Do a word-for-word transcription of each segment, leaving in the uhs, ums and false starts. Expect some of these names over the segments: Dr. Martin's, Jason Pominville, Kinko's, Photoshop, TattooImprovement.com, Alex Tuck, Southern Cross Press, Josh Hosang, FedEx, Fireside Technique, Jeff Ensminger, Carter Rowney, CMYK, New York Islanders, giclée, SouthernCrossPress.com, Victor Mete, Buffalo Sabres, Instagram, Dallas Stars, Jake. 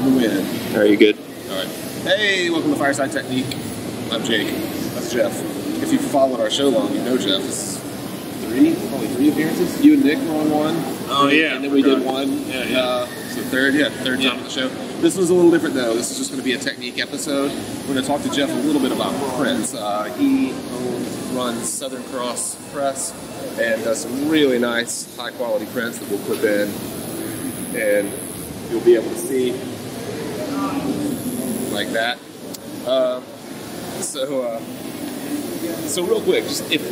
on the win. Are you good? All right. Hey, welcome to Fireside Technique. I'm Jake. That's Jeff. If you've followed our show long, you know Jeff. This is three, probably three appearances. You and Nick were on one. Oh, and, yeah. And then we did one. Yeah, yeah. Uh, so third, yeah, third yeah. time of the show. This was a little different, though. This is just going to be a technique episode. We're going to talk to Jeff a little bit about prints. Uh, he owns, runs Southern Cross Press and does some really nice, high-quality prints that we'll clip in. And you'll be able to see like that. Uh, so, uh, so real quick, just if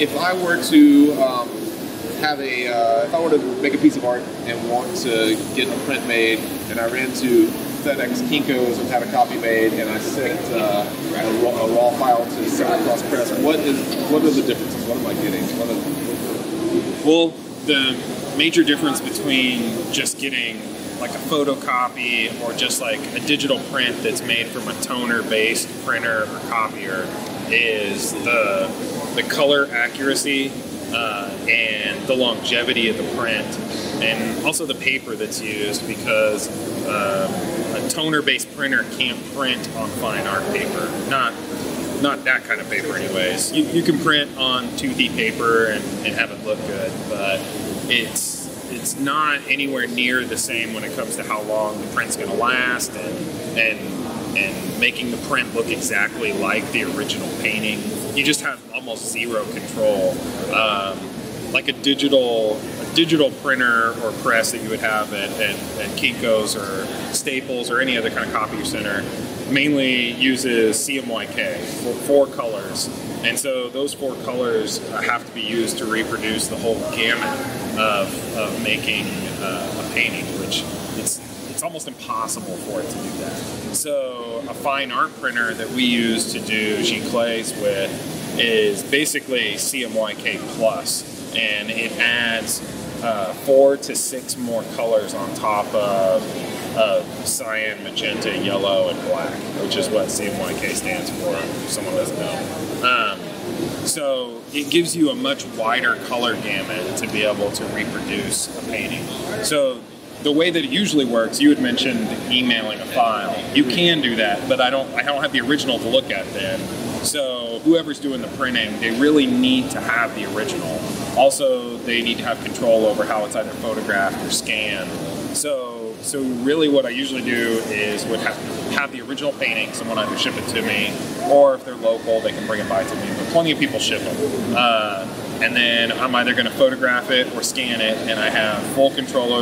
if I were to um, have a, uh, if I were to make a piece of art and want to get a print made, and I ran to FedEx Kinko's and had a copy made, and I sent uh, a, raw, a raw file to Southern Cross Press, what is what are the differences? What am I getting? What are... Well, the major difference between just getting like a photocopy or just like a digital print that's made from a toner-based printer or copier is the the color accuracy uh, and the longevity of the print, and also the paper that's used, because um, a toner-based printer can't print on fine art paper. Not Not that kind of paper, anyways. You, you can print on two D paper and, and have it look good, but it's it's not anywhere near the same when it comes to how long the print's going to last, and and and making the print look exactly like the original painting. You just have almost zero control. Um, like a digital a digital printer or press that you would have at, at, at Kinko's or Staples or any other kind of copier center, mainly uses C M Y K for four colors, and so those four colors have to be used to reproduce the whole gamut of, of making uh, a painting, which it's it's almost impossible for it to do that. So a fine art printer that we use to do giclées with is basically C M Y K plus, and it adds uh, four to six more colors on top of Uh, cyan, magenta, yellow, and black, which is what C M Y K stands for, if someone doesn't know. Um, so it gives you a much wider color gamut to be able to reproduce a painting. So the way that it usually works, you had mentioned emailing a file. You can do that, but I don't, I don't have the original to look at then. So whoever's doing the printing, they really need to have the original. Also, they need to have control over how it's either photographed or scanned. So So really what I usually do is would have, have the original painting, someone either ship it to me, or if they're local, they can bring it by to me, but plenty of people ship them. Uh, and then I'm either gonna photograph it or scan it, and I have full control,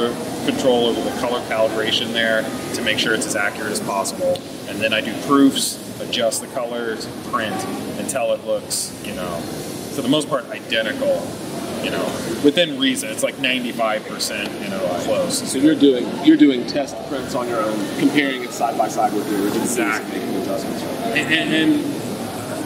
control over the color calibration there to make sure it's as accurate as possible. And then I do proofs, adjust the colors, print, until it looks, you know, for the most part, identical. You know, within reason, it's like ninety-five percent, you know, close. So you're doing you're doing test prints on your own, comparing it side by side with the original. Exactly. And making adjustments. And, and, and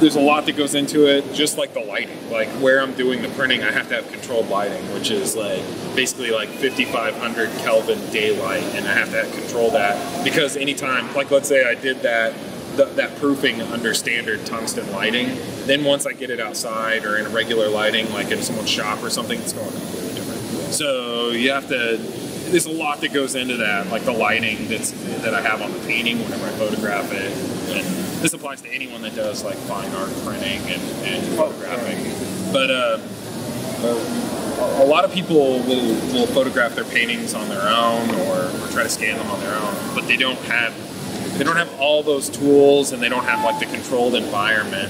there's a lot that goes into it, just like the lighting. Like where I'm doing the printing, I have to have controlled lighting, which is like basically like fifty-five hundred Kelvin daylight, and I have to control that, because anytime, like let's say I did that. The, that proofing under standard tungsten lighting. Then once I get it outside or in a regular lighting, like in someone's shop or something, it's going completely different. So you have to, there's a lot that goes into that, like the lighting that's, that I have on the painting whenever I photograph it. And this applies to anyone that does like fine art printing and, and photographing. But uh, a lot of people will, will photograph their paintings on their own or, or try to scan them on their own, but they don't have They don't have all those tools, and they don't have like the controlled environment.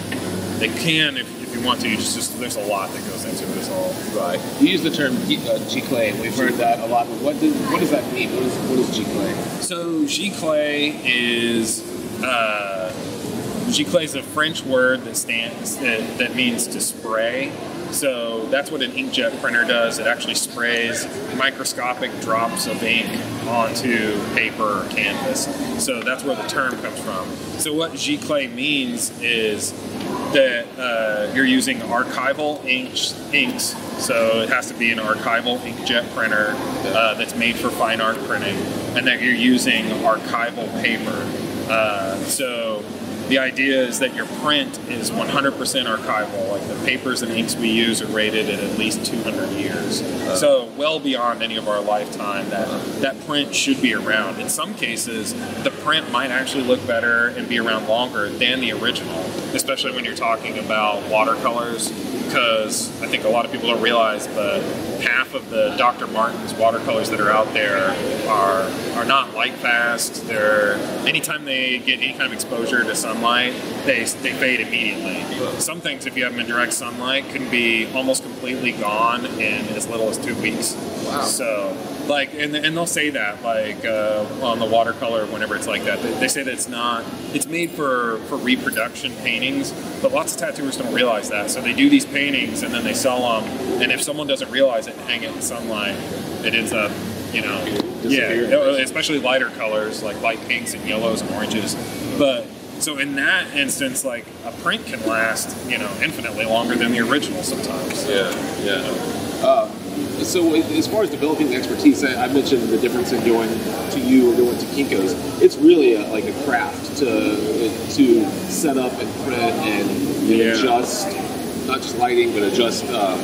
They can, if, if you want to, you just, just there's a lot that goes into it as all. Right. You use the term uh, giclée, and we've heard that a lot. But what does what does that mean? What is what is giclée? So giclée is uh, giclée is a French word that stands that, that means to spray. So that's what an inkjet printer does. It actually sprays microscopic drops of ink onto paper or canvas. So that's where the term comes from. So what giclée means is that uh, you're using archival inks, inks. So it has to be an archival inkjet printer uh, that's made for fine art printing, and that you're using archival paper. Uh, so The idea is that your print is one hundred percent archival. Like the papers and inks we use are rated at at least two hundred years. Uh, so well beyond any of our lifetime, that, that print should be around. In some cases, the print might actually look better and be around longer than the original, especially when you're talking about watercolors, because I think a lot of people don't realize that half of the Doctor Martin's watercolors that are out there are are not light fast. They're, anytime they get any kind of exposure to sunlight, they, they fade immediately. Some things, if you have them in direct sunlight, can be almost completely gone in as little as two weeks. Wow. So, like, and, and they'll say that, like, uh, on the watercolor, whenever it's like that, they, they say that it's not, it's made for, for reproduction paintings, but lots of tattooers don't realize that. So they do these paintings and then they sell them, and if someone doesn't realize it and hang it in sunlight, it ends up, you know, yeah, especially lighter colors, like light pinks and yellows and oranges. But so in that instance, like, a print can last, you know, infinitely longer than the original sometimes. Yeah, yeah. Uh, so as far as developing the expertise, I, I mentioned the difference in going to you or going to Kinko's. It's really a, like a craft to to set up and print and you know, yeah. adjust, not just lighting, but adjust uh,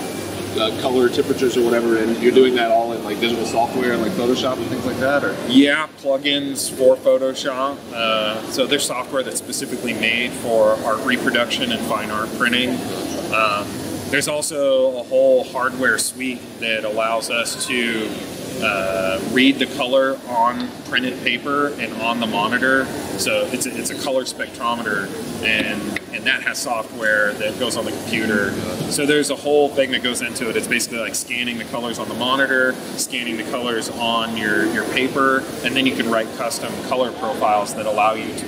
uh, color temperatures or whatever. And you're doing that all in like digital software and like Photoshop and things like that? Or yeah, plugins for Photoshop. Uh, so there's software that's specifically made for art reproduction and fine art printing. Um, There's also a whole hardware suite that allows us to uh, read the color on printed paper and on the monitor. So it's a, it's a color spectrometer, and and that has software that goes on the computer. So there's a whole thing that goes into it. It's basically like scanning the colors on the monitor, scanning the colors on your, your paper, and then you can write custom color profiles that allow you to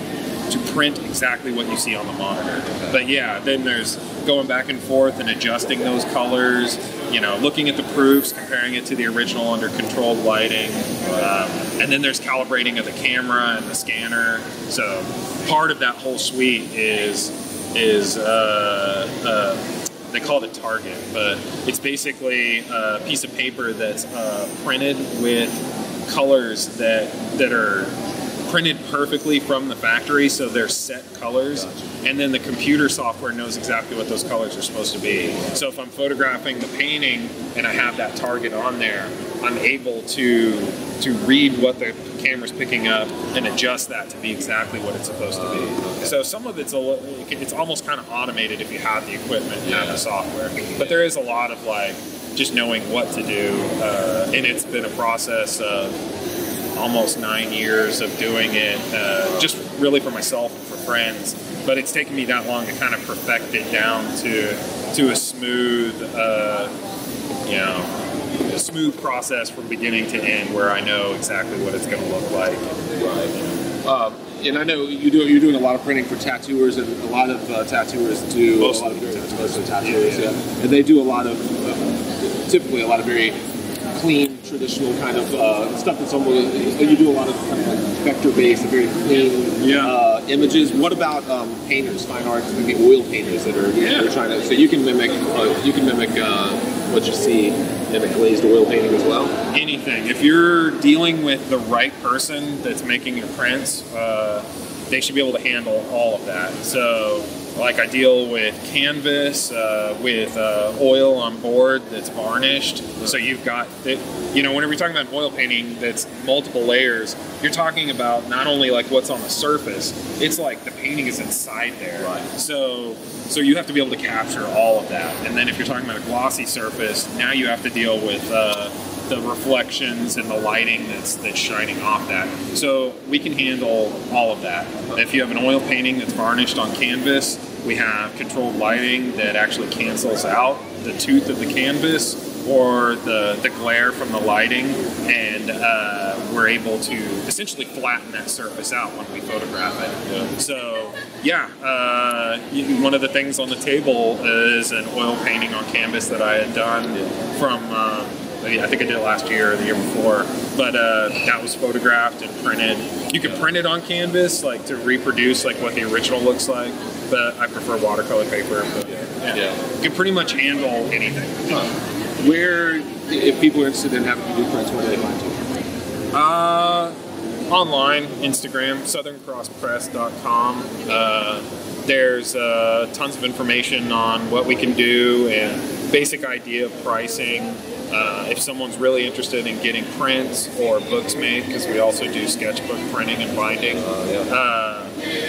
to print exactly what you see on the monitor. But yeah, then there's going back and forth and adjusting those colors, you know, looking at the proofs, comparing it to the original under controlled lighting. Um, and then there's calibrating of the camera and the scanner. So part of that whole suite is, is uh, uh, they call it a target, but it's basically a piece of paper that's uh, printed with colors that, that are printed perfectly from the factory, so they're set colors, and then the computer software knows exactly what those colors are supposed to be. So if I'm photographing the painting and I have that target on there, I'm able to to read what the camera's picking up and adjust that to be exactly what it's supposed to be. So some of it's a, it's almost kind of automated if you have the equipment and have the software, but there is a lot of like just knowing what to do, uh, and it's been a process of almost nine years of doing it, uh, just really for myself and for friends. But it's taken me that long to kind of perfect it down to to a smooth, uh, you know, a smooth process from beginning to end, where I know exactly what it's going to look like. Right. Um, and I know you do you're doing a lot of printing for tattooers, and a lot of uh, tattooers do most a lot of tattooers, tattooers yeah, yeah. yeah, and they do a lot of uh, typically a lot of very clean, traditional kind of uh, stuff that's almost, you do a lot of kind of like vector-based, very clean yeah. uh, images. What about um, painters, fine arts, like the oil painters that are, yeah. that are trying to, so you can mimic, uh, you can mimic uh, what you see in a glazed oil painting as well? Anything. If you're dealing with the right person that's making your prints, uh, they should be able to handle all of that. So, like, I deal with canvas, uh, with uh, oil on board that's varnished. So you've got, it, you know, whenever you're talking about oil painting that's multiple layers, you're talking about not only like what's on the surface, it's like the painting is inside there. Right. So, so you have to be able to capture all of that. And then if you're talking about a glossy surface, now you have to deal with uh, the reflections and the lighting that's that's shining off that. So we can handle all of that. If you have an oil painting that's varnished on canvas, we have controlled lighting that actually cancels out the tooth of the canvas or the, the glare from the lighting, and uh, we're able to essentially flatten that surface out when we photograph it. So yeah, uh, one of the things on the table is an oil painting on canvas that I had done from uh, I think I did it last year or the year before, but uh, that was photographed and printed. You can print it on canvas, like to reproduce like what the original looks like, but I prefer watercolor paper. But, yeah. Yeah. You can pretty much handle anything. Huh. Where, if people are interested in having you do prints, where do they find you? Uh, online, Instagram, Southern Cross Press dot com. Uh, there's uh, tons of information on what we can do and basic idea of pricing. Uh, if someone's really interested in getting prints or books made, because we also do sketchbook printing and binding, uh,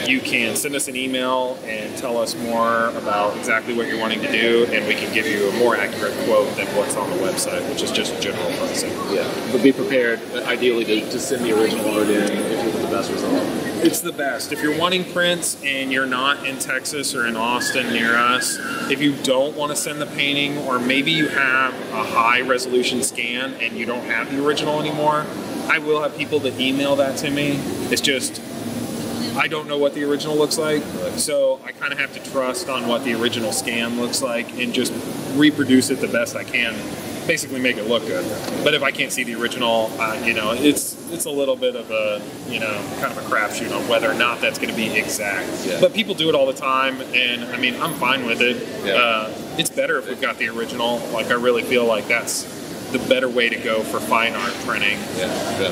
you can send us an email and tell us more about exactly what you're wanting to do, and we can give you a more accurate quote than what's on the website, which is just general pricing. Yeah, but be prepared, ideally, to, to send the original art in if you want the best result. It's the best. If you're wanting prints and you're not in Texas or in Austin near us, if you don't want to send the painting, or maybe you have a high resolution scan and you don't have the original anymore, I will have people that email that to me. It's just, I don't know what the original looks like, so I kind of have to trust on what the original scan looks like and just reproduce it the best I can. Basically make it look good. But if I can't see the original, uh, you know, it's it's a little bit of a, you know, kind of a crapshoot on whether or not that's going to be exact. Yeah. But people do it all the time, and I mean, I'm fine with it. Yeah. Uh, it's better if we've got the original. Like, I really feel like that's the better way to go for fine art printing. Yeah, yeah.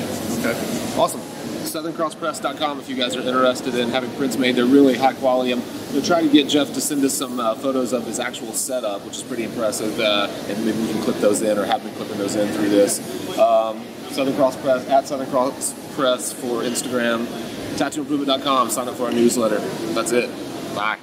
Okay. Awesome. Southern Cross Press dot com if you guys are interested in having prints made. They're really high quality. I'm going to try to get Jeff to send us some uh, photos of his actual setup, which is pretty impressive, uh, and maybe we can clip those in, or have me clipping those in through this. Um, Southern Cross Press, at Southern Cross Press for Instagram, Tattoo Improvement dot com, sign up for our newsletter. That's it. Bye.